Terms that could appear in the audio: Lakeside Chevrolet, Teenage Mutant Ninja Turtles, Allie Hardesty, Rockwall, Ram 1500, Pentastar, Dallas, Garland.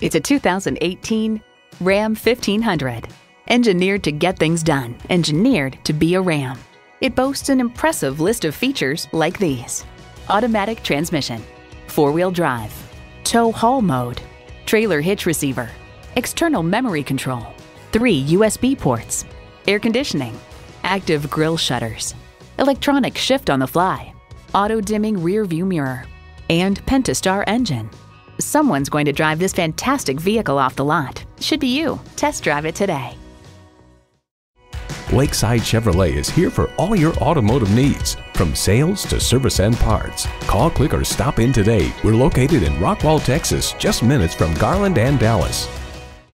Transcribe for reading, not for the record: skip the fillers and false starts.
It's a 2018 Ram 1500. Engineered to get things done, engineered to be a Ram. It boasts an impressive list of features like these: automatic transmission, four-wheel drive, tow haul mode, trailer hitch receiver, external memory control, 3 USB ports, air conditioning, active grille shutters, electronic shift on the fly, auto-dimming rear-view mirror, and Pentastar engine. Someone's going to drive this fantastic vehicle off the lot. Should be you. Test drive it today. Lakeside Chevrolet is here for all your automotive needs, from sales to service and parts. Call, click, or stop in today. We're located in Rockwall, Texas, just minutes from Garland and Dallas.